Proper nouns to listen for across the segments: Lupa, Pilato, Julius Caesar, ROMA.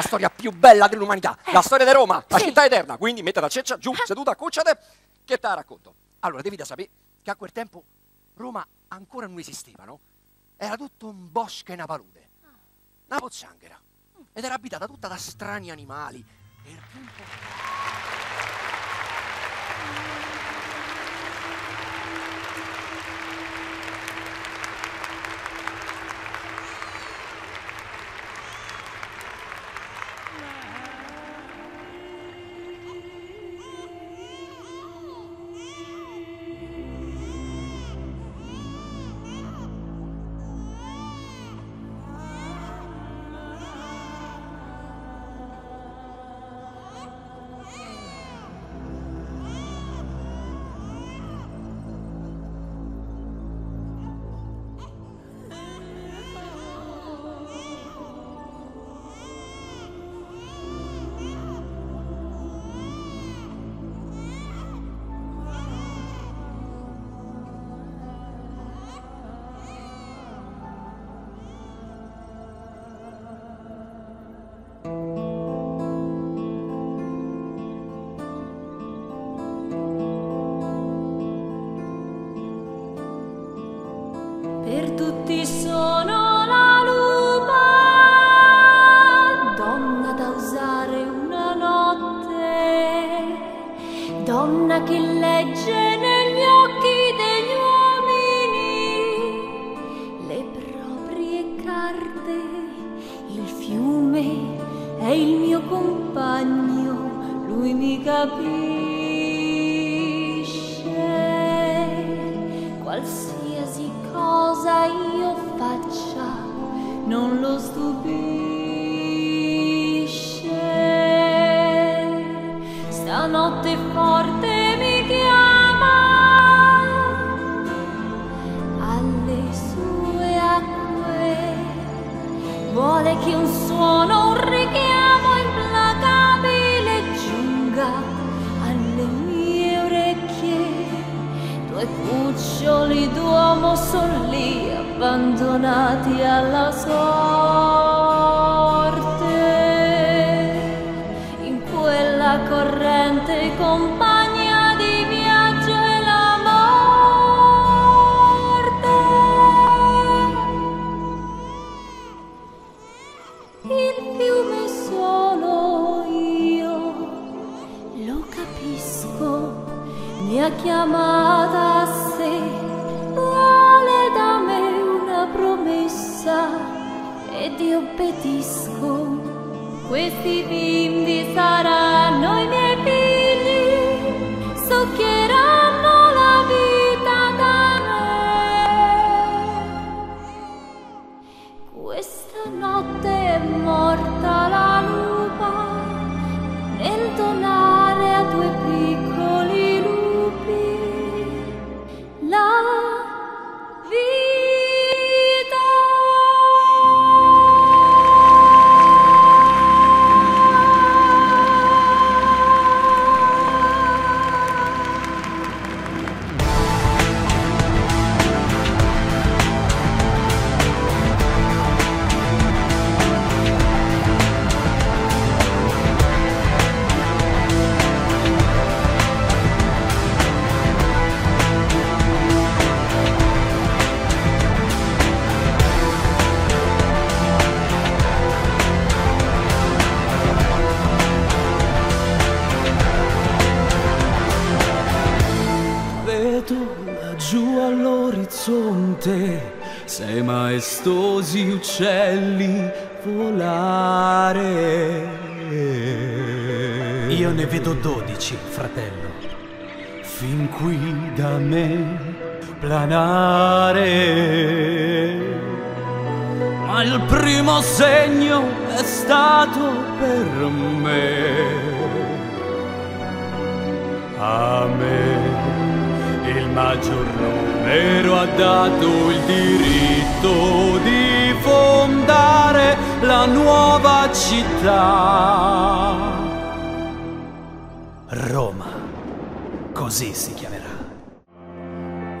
la storia più bella dell'umanità, la storia di Roma, la città eterna. Quindi mette la ceccia giù, seduta a cucciate, che te la racconto. Allora, devi da sapere che a quel tempo Roma ancora non esisteva, no? Era tutto un bosco e una palude, una pozzanghera, ed era abitata tutta da strani animali. E il sono la lupa, donna da usare una notte, donna che legge negli occhi degli uomini le proprie carte. Il fiume è il mio compagno, lui mi capisce. Qualsiasi cosa io faccia non lo stupisce. Stanotte forte mi chiama alle sue acque, vuole che un suono, un richiamo implacabile giunga alle mie orecchie. Due cuccioli d'uomo sono lì abbandonati alla sorte, in quella corrente compagna di viaggio e la morte. Il fiume solo io lo capisco, mi ha chiamata a sé, ed io obbedisco. Questi bimbi saranno i miei figli, succhieranno la vita da me. Questa notte è morta la lupa nel donare a due piccoli lupi la vita. Sei maestosi uccelli volare. Io ne vedo 12, fratello, fin qui da me planare. Ma il primo segno è stato per me, a me il maggior numero ha dato il diritto di fondare la nuova città. Roma, così si chiamerà.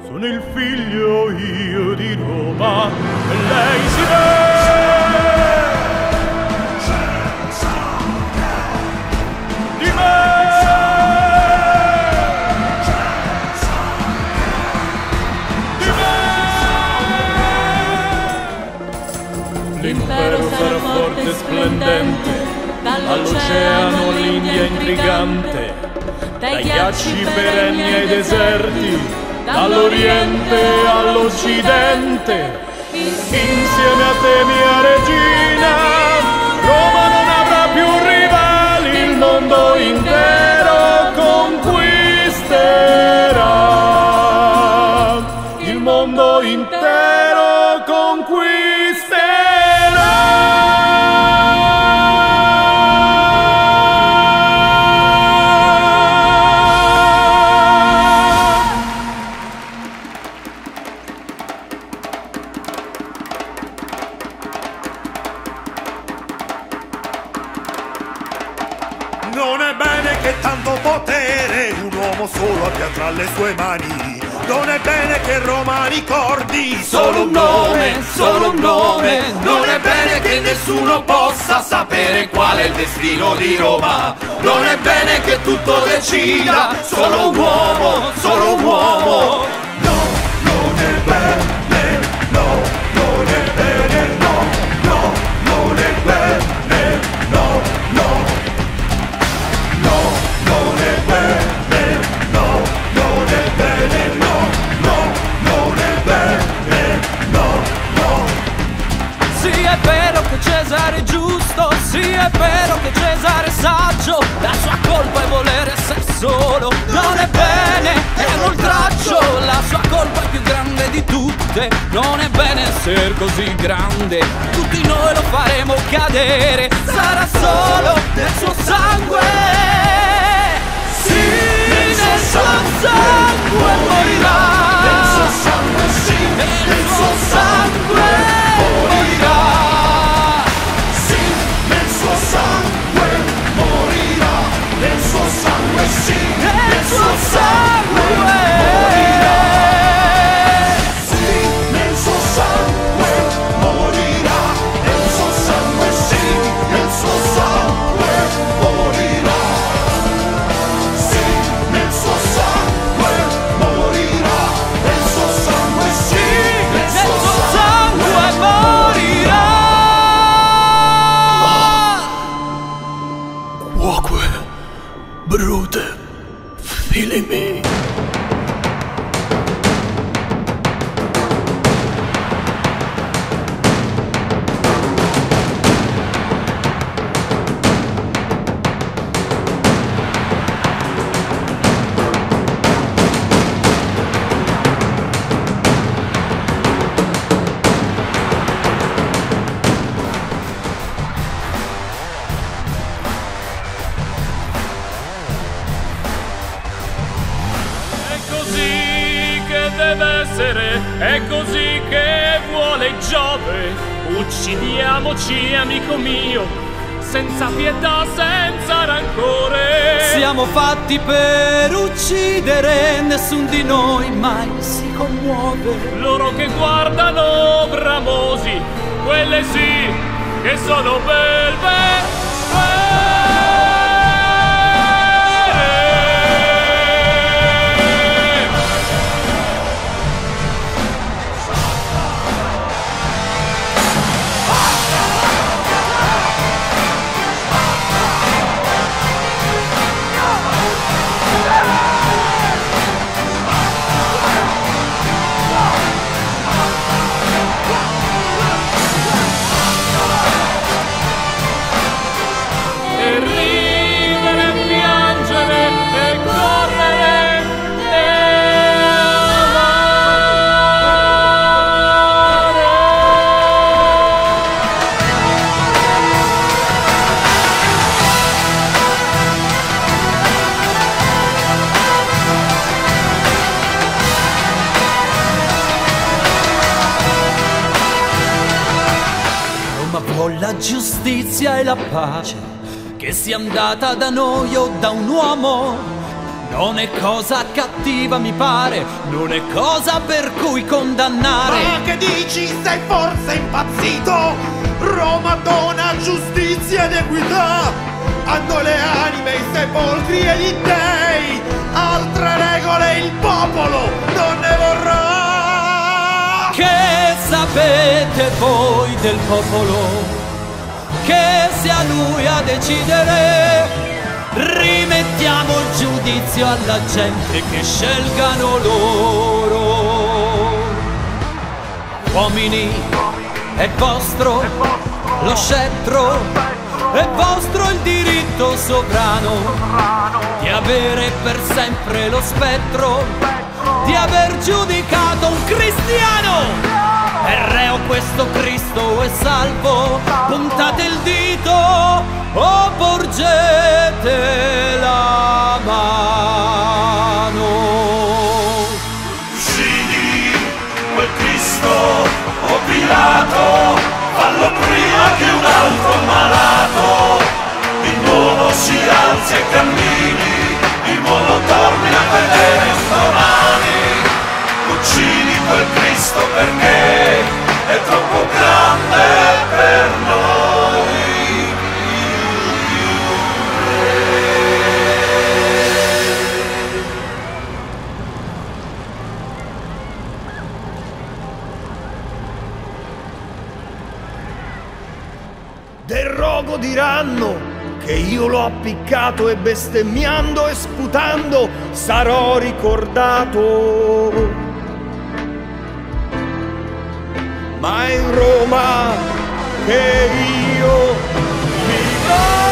Sono il figlio io di Roma, e lei si vede. splendente, dall'oceano l'India intrigante, dai ghiacci perenni ai deserti, dall'Oriente all'Occidente. Insieme a te, mia regina, Roma non avrà più rivali, il mondo intero conquisterà, il mondo intero conquisterà. Non è bene che tanto potere un uomo solo abbia tra le sue mani. Non è bene che Roma ricordi solo un nome, solo un nome. Non è bene che nessuno possa sapere qual è il destino di Roma. Non è bene che tutto decida solo un uomo, solo un uomo. No, non è bene, no, non è bene, no, no, non è bene, no, no. Cesare è giusto, sì è vero che Cesare è saggio, la sua colpa è volere essere solo. Non è bene, è un oltraggio, la sua colpa è più grande di tutte. Non è bene essere così grande, tutti noi lo faremo cadere, sarà solo nel suo sangue. Sì, nel suo sangue morirà, nel suo sangue, sì, nel suo sangue morirà. Nel suo sangue, sì, nel suo sangue morirà. Sì, nel suo sangue morirà. Nel suo sangue, sì, nel suo sangue morirà. Sì, nel suo sangue morirà. Nel suo sangue, sì, nel suo sangue morirà. Cuoque brute, filimi. È così che vuole Giove, uccidiamoci amico mio, senza pietà, senza rancore. Siamo fatti per uccidere, nessun di noi mai si commuove. Loro che guardano bramosi, quelle sì che sono belve. La giustizia e la pace, che sia andata da noi o da un uomo, non è cosa cattiva mi pare, non è cosa per cui condannare. Ma che dici, sei forse impazzito? Roma dona giustizia ed equità, hanno le anime, i sepolcri e gli dèi, altre regole il popolo non ne vorrà. Che sapete voi del popolo? che sia lui a decidere. Rimettiamo il giudizio alla gente, che scelgano loro. Uomini, è vostro lo scettro, è vostro il diritto sovrano di avere per sempre lo spettro di aver giudicato un cristiano. È reo questo Cristo, è salvo, puntate il dito o porgete la mano. Uccidi quel Cristo o Pilato, fallo prima che un altro malato. Il buono si alzi e cammini, il buono torni a vedere un domani. Uccidi quel Cristo perché è troppo grande per noi. Del rogo diranno che io l'ho appiccato, e bestemmiando e sputando sarò ricordato. Ma in Roma che io vivo.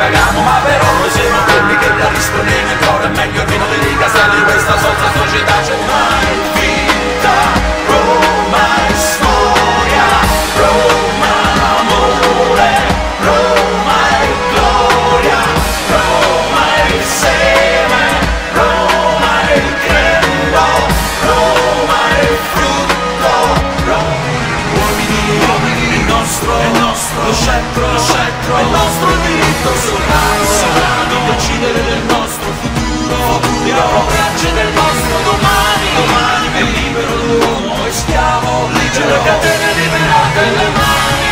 Pagamo, ma però noi siamo quelli che la rispondono, ancora meglio il vino dei castelli, questa sorta nostra società c'è mai vita. Roma è storia, Roma amore, Roma è gloria, Roma è il seme, Roma è il credo, Roma è il frutto. Uomini, uomini, il nostro lo scettro, è il nostro diritto solano di decidere del nostro futuro, della propria azione, del nostro domani, è libero l'uomo e schiavo, c'è la catena liberata e le mani.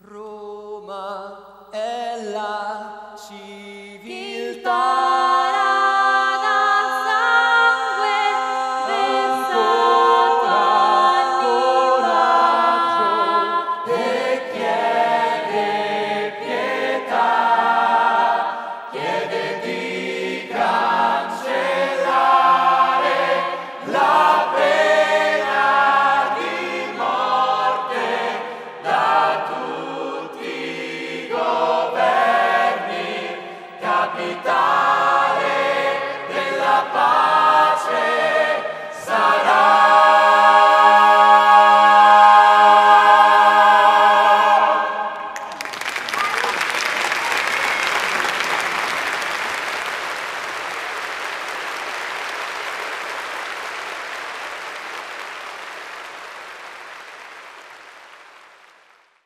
Roma è la città.